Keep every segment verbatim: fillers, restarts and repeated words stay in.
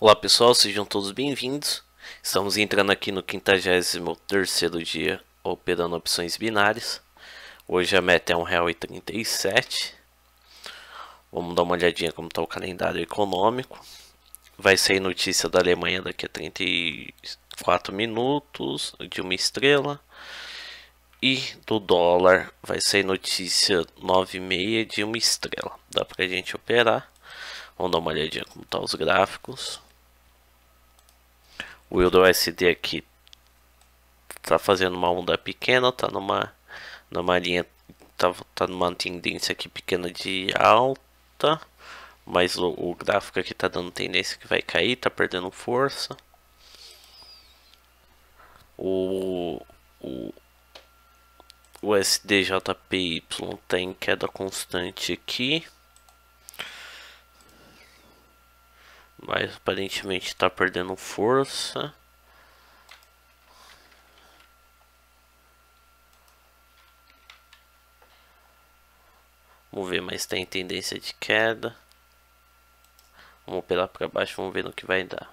Olá pessoal, sejam todos bem-vindos. Estamos entrando aqui no quinquagésimo terceiro dia operando opções binárias. Hoje a meta é um real e trinta e sete. Vamos dar uma olhadinha como está o calendário econômico. Vai sair notícia da Alemanha daqui a trinta e quatro minutos, de uma estrela. E do dólar vai sair notícia nove e meia de uma estrela. Dá pra gente operar. Vamos dar uma olhadinha como tá os gráficos. O Euro U S D aqui tá fazendo uma onda pequena, tá numa, numa linha, tá, tá numa tendência aqui pequena de alta. Mas o, o gráfico aqui tá dando tendência que vai cair, tá perdendo força. O... o O U S D J P Y está em queda constante aqui, mas aparentemente está perdendo força. Vamos ver, mas está em tendência de queda. Vamos operar para baixo, vamos ver no que vai dar.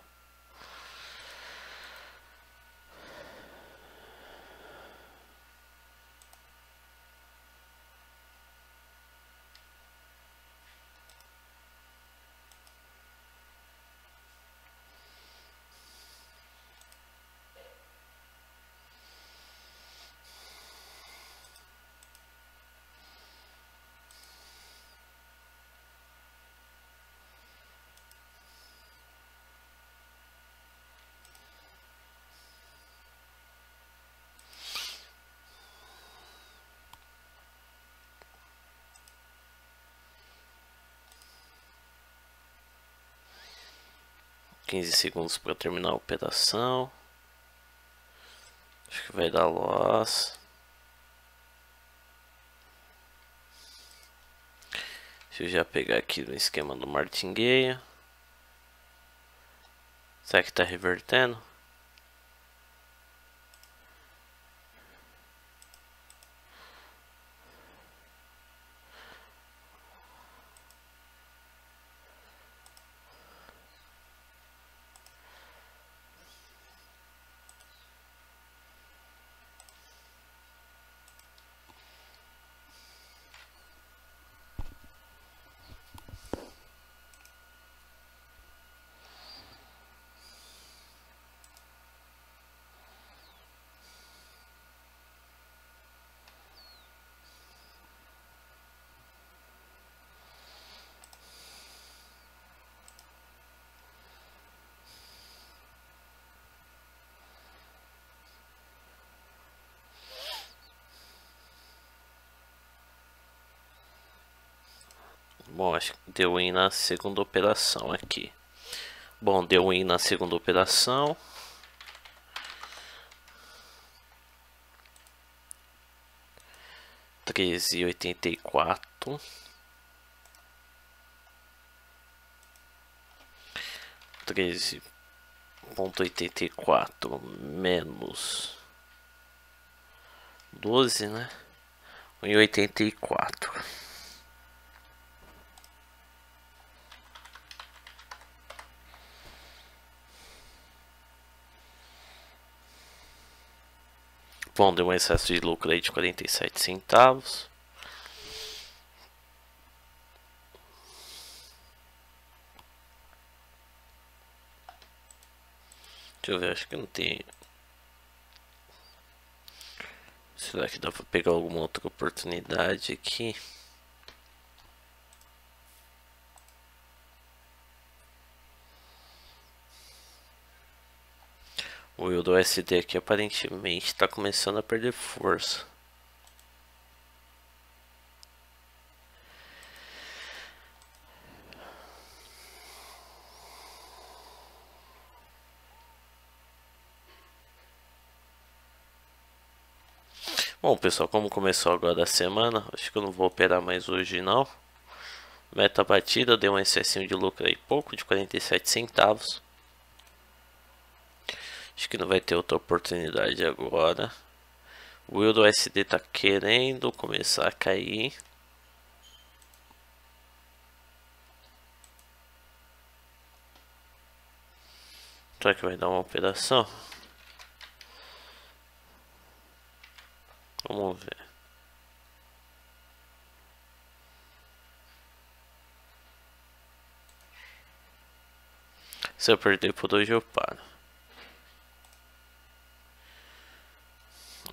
quinze segundos para terminar a operação. Acho que vai dar loss. Deixa eu já pegar aqui no esquema do martingale. Será que está revertendo? Bom, acho que deu win na segunda operação aqui. Bom, deu win na segunda operação. treze e oitenta e quatro. treze vírgula oitenta e quatro menos doze, né? um vírgula oitenta e quatro. Bom, deu um excesso de lucro aí de quarenta e sete centavos. Deixa eu ver, acho que não tem. Será que dá pra pegar alguma outra oportunidade aqui? O Euro U S D aqui aparentemente está começando a perder força. Bom pessoal, como começou agora a semana, acho que eu não vou operar mais hoje não. Meta batida, deu um excessinho de lucro aí pouco, de quarenta e sete centavos. Acho que não vai ter outra oportunidade agora. O Euro U S D está querendo começar a cair. Será que vai dar uma operação? Vamos ver. Se eu perder por hoje eu paro.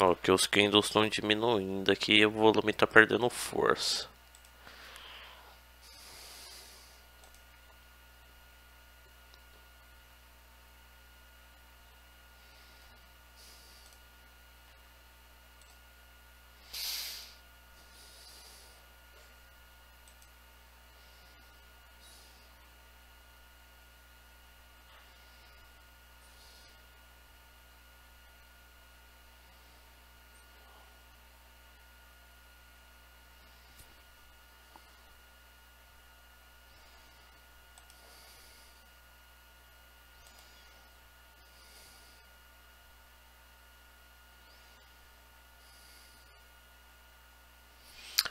Ó, que os candles estão diminuindo aqui e o volume está perdendo força.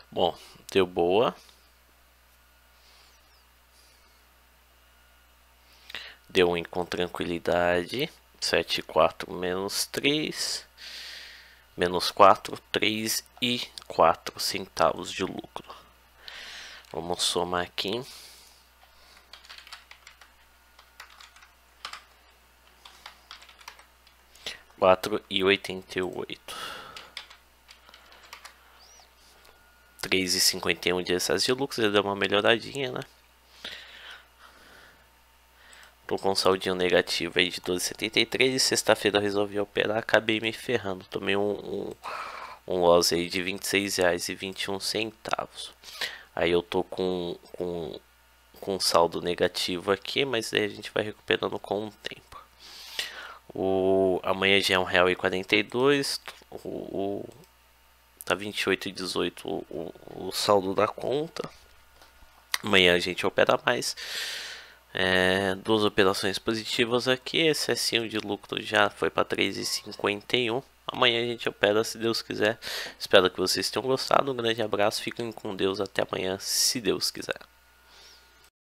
Bom, deu boa. Deu um com tranquilidade. sete e quatro menos três. Menos quatro, três e quatro centavos de lucro. Vamos somar aqui. quatro e oitenta e oito. três e cinquenta e um de excesso de lucros, ele deu uma melhoradinha, né? Tô com um saldinho negativo aí de doze e setenta e três e sexta-feira eu resolvi operar, acabei me ferrando. Tomei um, um, um loss aí de vinte e seis reais e vinte e um centavos. Aí eu tô com, com, com um saldo negativo aqui, mas aí a gente vai recuperando com o tempo. O, amanhã já é um real e quarenta e dois centavos. O... o tá vinte e oito e dezoito o, o, o saldo da conta. Amanhã a gente opera mais. É, duas operações positivas aqui. Excessinho de lucro já foi para três e cinquenta e um. Amanhã a gente opera se Deus quiser. Espero que vocês tenham gostado. Um grande abraço. Fiquem com Deus. Até amanhã, se Deus quiser.